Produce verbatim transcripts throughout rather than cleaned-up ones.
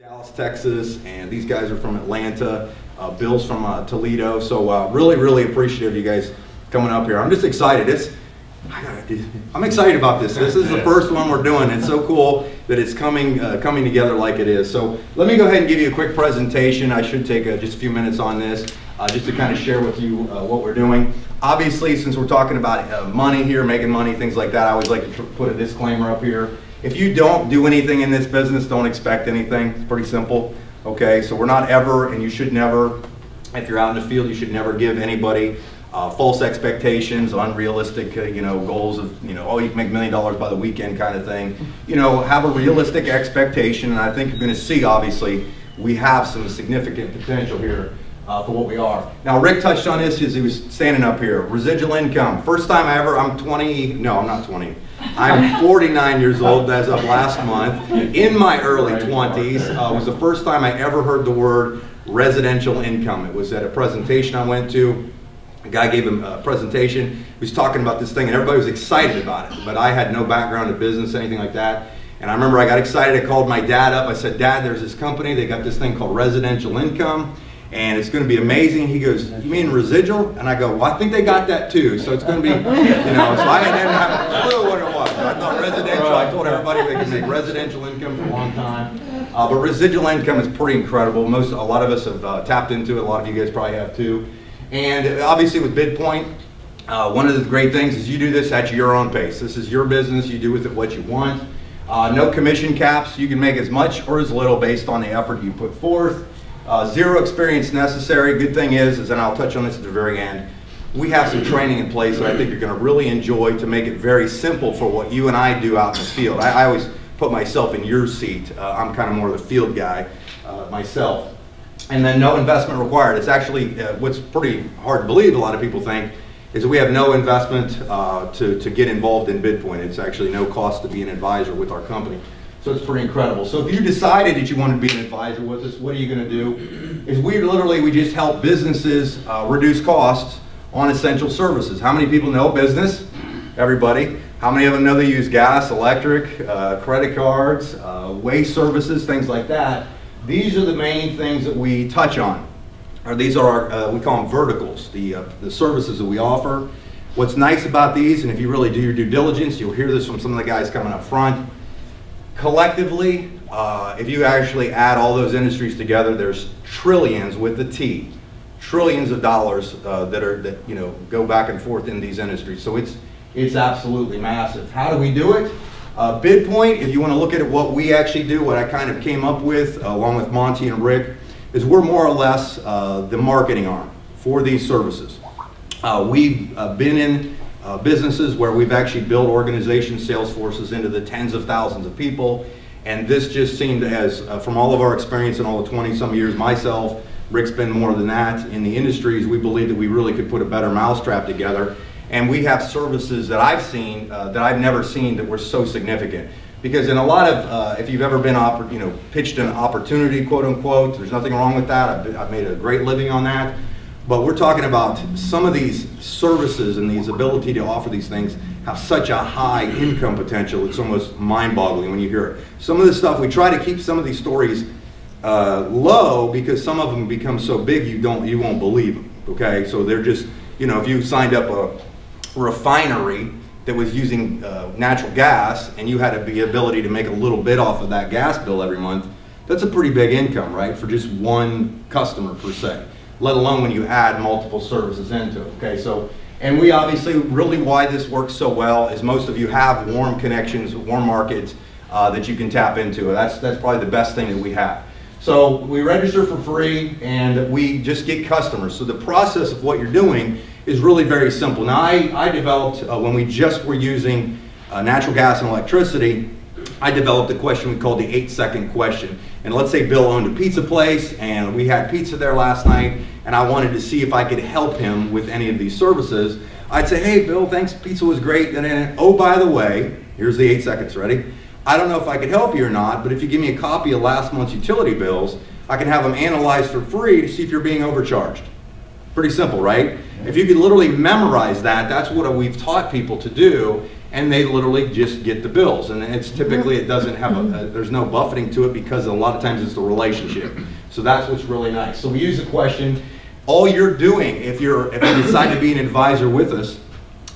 Dallas, Texas, and these guys are from Atlanta. Uh, Bill's from uh, Toledo, so uh, really, really appreciative of you guys coming up here. I'm just excited. It's, I gotta, I'm excited about this. This is the first one we're doing. It's so cool that it's coming, uh, coming together like it is. So let me go ahead and give you a quick presentation. I should take uh, just a few minutes on this, uh, just to kind of share with you uh, what we're doing. Obviously, since we're talking about uh, money here, making money, things like that, I always like to put a disclaimer up here. If you don't do anything in this business, don't expect anything. It's pretty simple, okay? So we're not ever, and you should never, if you're out in the field, you should never give anybody uh, false expectations, unrealistic, uh, you know, goals of, you know, oh, you can make a million dollars by the weekend kind of thing. You know, have a realistic expectation, and I think you're gonna see, obviously, we have some significant potential here uh, for what we are. Now, Rick touched on this as he was standing up here. Residual income, first time I ever, I'm twenty, no, I'm not twenty. I'm forty-nine years old, as of last month. In my early twenties, uh, was the first time I ever heard the word residential income. It was at a presentation I went to. A guy gave him a presentation. He was talking about this thing, and everybody was excited about it. But I had no background in business, anything like that. And I remember I got excited. I called my dad up. I said, "Dad, there's this company. They got this thing called residential income, and it's going to be amazing." He goes, "You mean residual?" And I go, "Well, I think they got that too. So it's going to be, you know." So I didn't have a clue what it was. I thought residential. I told everybody they could make residential income for a long time. Uh, but residual income is pretty incredible. Most, a lot of us have uh, tapped into it. A lot of you guys probably have too. And obviously with BidPoint, uh, one of the great things is you do this at your own pace. This is your business. You do with it what you want. Uh, no commission caps. You can make as much or as little based on the effort you put forth. Uh, zero experience necessary. Good thing is, is, and I'll touch on this at the very end, we have some training in place that I think you're going to really enjoy to make it very simple for what you and I do out in the field. I, I always put myself in your seat. Uh, I'm kind of more of the field guy uh, myself. And then no investment required. It's actually uh, what's pretty hard to believe, a lot of people think, is that we have no investment uh, to, to get involved in BidPoint. It's actually no cost to be an advisor with our company. So it's pretty incredible. So if you decided that you wanted to be an advisor with us, what are you going to do? Is we literally, we just help businesses uh, reduce costs on essential services. How many people know business? Everybody. How many of them know they use gas, electric, uh, credit cards, uh, waste services, things like that? These are the main things that we touch on. Or these are, our, uh, we call them verticals, the, uh, the services that we offer. What's nice about these, and if you really do your due diligence, you'll hear this from some of the guys coming up front, collectively, uh, if you actually add all those industries together, there's trillions with the T, trillions of dollars uh, that are that you know go back and forth in these industries. So it's it's absolutely massive. How do we do it? Uh, BidPoint, if you want to look at what we actually do, what I kind of came up with uh, along with Monty and Rick, is we're more or less uh, the marketing arm for these services. Uh, we've uh, been in Uh, businesses where we've actually built organizations, sales forces into the tens of thousands of people, and this just seemed as, uh, from all of our experience in all the twenty some years, myself, Rick's been more than that, in the industries, we believe that we really could put a better mousetrap together, and we have services that I've seen, uh, that I've never seen that were so significant. Because in a lot of, uh, if you've ever been, oppor you know, pitched an opportunity, quote unquote, there's nothing wrong with that, I've, been, I've made a great living on that. But we're talking about some of these services and these ability to offer these things have such a high income potential. It's almost mind-boggling when you hear it. Some of this stuff, we try to keep some of these stories uh, low because some of them become so big you don't, you won't believe them, okay? So they're just, you know, if you signed up a refinery that was using uh, natural gas and you had the ability to make a little bit off of that gas bill every month, that's a pretty big income, right, for just one customer per se. Let alone when you add multiple services into it, okay? So, and we obviously, really why this works so well is most of you have warm connections, warm markets uh, that you can tap into. That's, that's probably the best thing that we have. So we register for free and we just get customers. So the process of what you're doing is really very simple. Now I, I developed, uh, when we just were using uh, natural gas and electricity, I developed a question we called the eight second question. And let's say Bill owned a pizza place and we had pizza there last night and I wanted to see if I could help him with any of these services. I'd say, hey Bill, thanks, pizza was great. And then, oh, by the way, here's the eight seconds, ready? I don't know if I could help you or not, but if you give me a copy of last month's utility bills, I can have them analyzed for free to see if you're being overcharged. Pretty simple, right? If you could literally memorize that, that's what we've taught people to do. and they literally just get the bills. And it's typically, it doesn't have a, a there's no buffeting to it, because a lot of times it's the relationship. So that's what's really nice. So we use the question. All you're doing, if you're if you decide to be an advisor with us,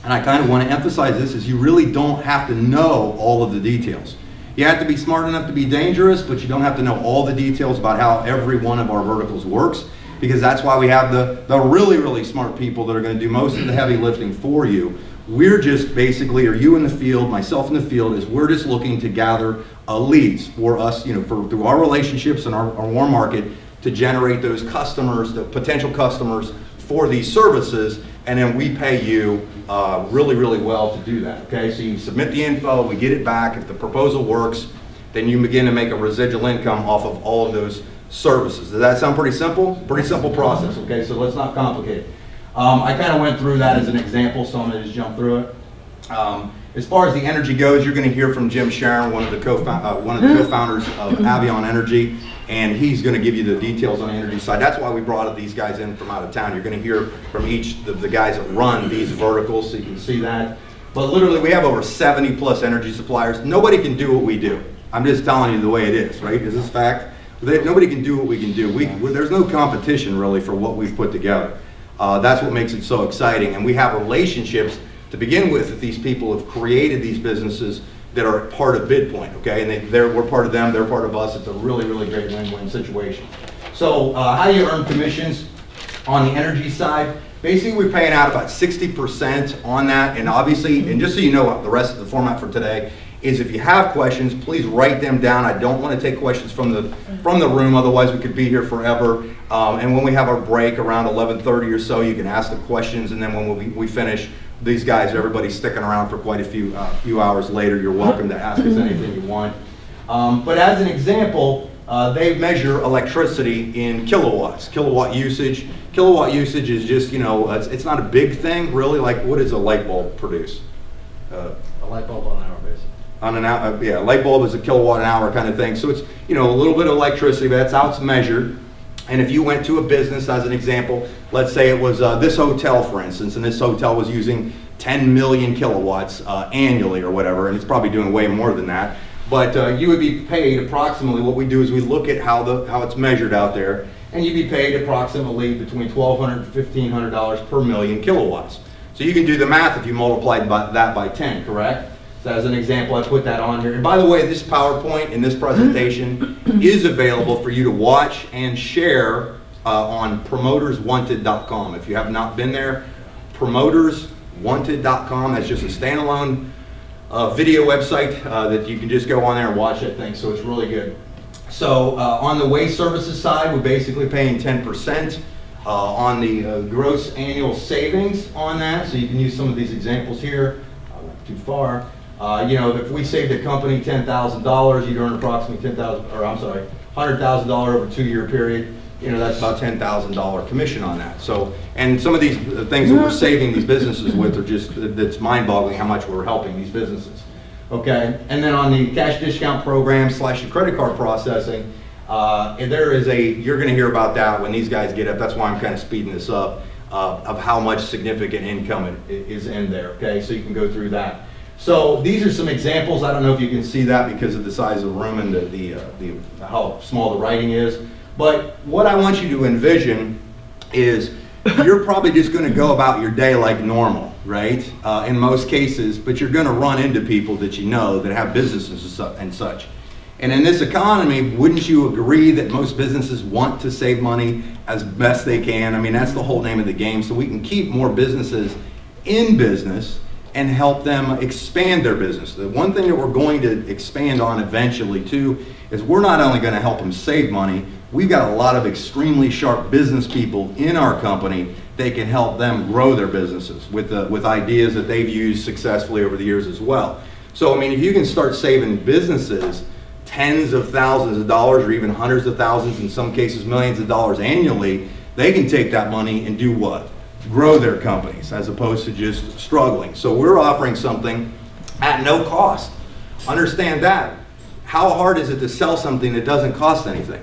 and I kind of want to emphasize this, is you really don't have to know all of the details. You have to be smart enough to be dangerous, but you don't have to know all the details about how every one of our verticals works, because that's why we have the, the really, really smart people that are going to do most of the heavy lifting for you. We're just basically, or you in the field, myself in the field, is we're just looking to gather uh, leads for us, you know, for, through our relationships and our, our warm market, to generate those customers, the potential customers for these services, and then we pay you uh, really, really well to do that, okay? So you submit the info, we get it back. If the proposal works, then you begin to make a residual income off of all of those services. Does that sound pretty simple? Pretty simple process, okay? So let's not complicate it. Um, I kind of went through that as an example, so I'm gonna just jump through it. Um, as far as the energy goes, you're gonna hear from Jim Sharon, one of the co-founders uh, one of the co-founders of Avion Energy, and he's going to give you the details on the energy side. That's why we brought these guys in from out of town. You're going to hear from each of the guys that run these verticals, so you can see that. But literally, we have over seventy plus energy suppliers. Nobody can do what we do. I'm just telling you the way it is, right? Is this fact? They, nobody can do what we can do. We, there's no competition, really, for what we've put together. Uh, that's what makes it so exciting. And we have relationships to begin with that these people have created these businesses that are part of BidPoint, okay? And they, they're, we're part of them, they're part of us. It's a really, really great win-win situation. So uh, how do you earn commissions on the energy side? Basically, we're paying out about sixty percent on that, and obviously, and just so you know, the rest of the format for today is if you have questions, please write them down. I don't want to take questions from the, from the room, otherwise we could be here forever. Um, and when we have our break around eleven thirty or so, you can ask the questions, and then when we, we finish, these guys, everybody's sticking around for quite a few uh, few hours later. You're welcome to ask us anything you want. Um, but as an example, uh, they measure electricity in kilowatts, kilowatt usage. Kilowatt usage is just, you know, it's, it's not a big thing, really. Like, what does a light bulb produce? Uh, a light bulb on an hour basis. On an hour, uh, yeah, a light bulb is a kilowatt an hour kind of thing. So it's, you know, a little bit of electricity, but that's how it's measured. And if you went to a business, as an example, let's say it was uh, this hotel, for instance, and this hotel was using ten million kilowatts uh, annually or whatever, and it's probably doing way more than that. But uh, you would be paid approximately, what we do is we look at how, the, how it's measured out there, and you'd be paid approximately between twelve hundred and fifteen hundred dollars per million kilowatts. So you can do the math if you multiplied by that by ten, correct? So as an example, I put that on here. And by the way, this PowerPoint and this presentation is available for you to watch and share uh, on promoters wanted dot com. If you have not been there, promoters wanted dot com. That's just a standalone uh, video website uh, that you can just go on there and watch that thing. So it's really good. So uh, on the waste services side, we're basically paying ten percent uh, on the uh, gross annual savings on that. So you can use some of these examples here. I went too far. Uh, you know, if we saved the company ten thousand dollars, you'd earn approximately ten thousand dollars, or I'm sorry, one hundred thousand dollars over a two-year period. You know, that's about ten thousand dollars commission on that. So, and some of these things that we're saving these businesses with are just, it's mind-boggling how much we're helping these businesses. Okay, and then on the cash discount program slash the credit card processing, uh, there is a, you're going to hear about that when these guys get up. That's why I'm kind of speeding this up, uh, of how much significant income it, it is in there. Okay, so you can go through that. So these are some examples. I don't know if you can see that because of the size of the room and the, the, uh, the, how small the writing is. But what I want you to envision is you're probably just going to go about your day like normal, right? Uh, in most cases, but you're going to run into people that you know that have businesses and such. And in this economy, wouldn't you agree that most businesses want to save money as best they can? I mean, that's the whole name of the game. So we can keep more businesses in business and help them expand their business. The one thing that we're going to expand on eventually too is we're not only going to help them save money, we've got a lot of extremely sharp business people in our company that can help them grow their businesses with, the, with ideas that they've used successfully over the years as well. So I mean, if you can start saving businesses tens of thousands of dollars or even hundreds of thousands, in some cases millions of dollars annually, they can take that money and do what? Grow their companies as opposed to just struggling. So we're offering something at no cost. Understand that. How hard is it to sell something that doesn't cost anything?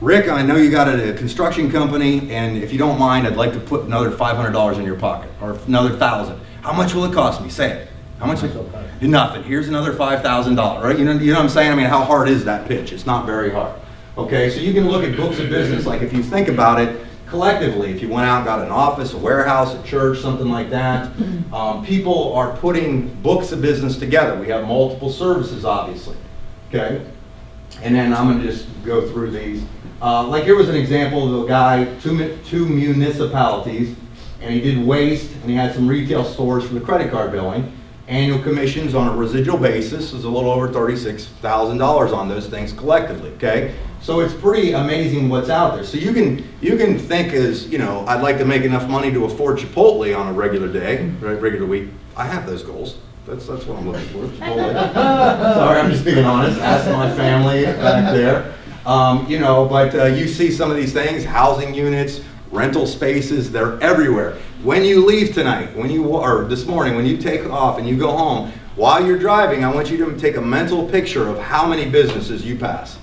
Rick, I know you got a construction company, and if you don't mind, I'd like to put another five hundred dollars in your pocket, or another thousand. How much will it cost me? Say it. How much? Nothing. Here's another five thousand dollars, right? You know, you know what I'm saying? I mean, how hard is that pitch? It's not very hard. Okay, so you can look at books of business, like if you think about it, collectively, if you went out and got an office, a warehouse, a church, something like that, um, people are putting books of business together. We have multiple services, obviously, okay? And then I'm gonna just go through these. Uh, like here was an example of a guy, two, two municipalities, and he did waste, and he had some retail stores for the credit card billing. Annual commissions on a residual basis is a little over thirty-six thousand dollars on those things collectively, okay? So it's pretty amazing what's out there. So you can, you can think as, you know, I'd like to make enough money to afford Chipotle on a regular day, right, regular week. I have those goals. That's, that's what I'm looking for, Chipotle. Sorry, I'm just being honest. Ask my family back there. Um, you know, but uh, you see some of these things, housing units, rental spaces, they're everywhere. When you leave tonight, when you, or this morning, when you take off and you go home, while you're driving, I want you to take a mental picture of how many businesses you pass.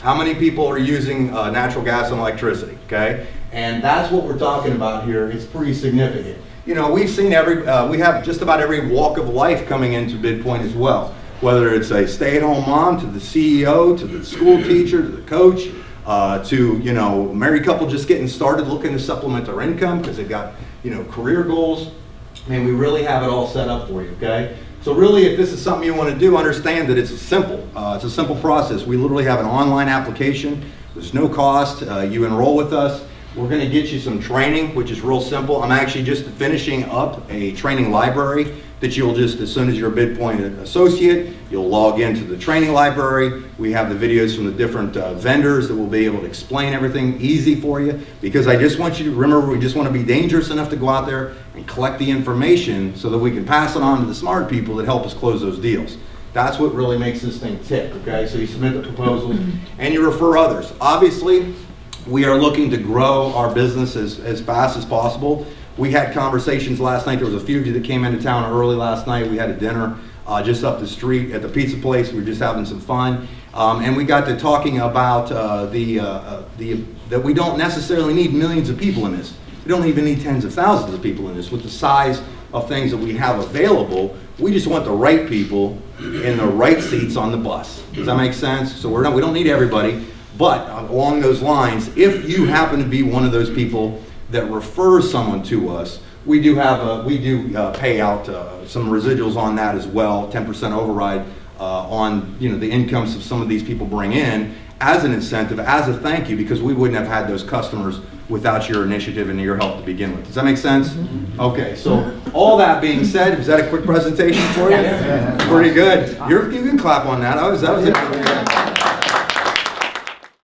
How many people are using uh, natural gas and electricity, okay? And that's what we're talking about here. It's pretty significant. You know, we've seen every, uh, we have just about every walk of life coming into BidPoint as well. Whether it's a stay-at-home mom, to the C E O, to the school teacher, to the coach, Uh, to, you know, married couple just getting started looking to supplement their income because they've got, you know, career goals. I mean, we really have it all set up for you, okay? So really, if this is something you want to do, understand that it's simple. Uh, it's a simple process. We literally have an online application. There's no cost. Uh, you enroll with us. We're going to get you some training, which is real simple. I'm actually just finishing up a training library that you'll just, as soon as you're a BidPoint associate, you'll log into the training library. We have the videos from the different uh, vendors that will be able to explain everything easy for you, because I just want you to remember, we just want to be dangerous enough to go out there and collect the information so that we can pass it on to the smart people that help us close those deals. That's what really makes this thing tick, okay? So you submit the proposals and you refer others. Obviously, we are looking to grow our business as, as fast as possible. We had conversations last night. There was a few of you that came into town early last night. We had a dinner uh, just up the street at the pizza place. We were just having some fun. Um, and we got to talking about uh, the, uh, the, that we don't necessarily need millions of people in this. We don't even need tens of thousands of people in this. With the size of things that we have available, we just want the right people in the right seats on the bus. Does that make sense? So we're not, we don't need everybody. But along those lines, if you happen to be one of those people that refers someone to us, we do have a, we do uh, pay out uh, some residuals on that as well, ten percent override uh, on, you know, the incomes of some of these people bring in as an incentive, as a thank you, because we wouldn't have had those customers without your initiative and your help to begin with. Does that make sense? Okay, so all that being said, was that a quick presentation for you? Pretty good. You're, you can clap on that. I was, that was it.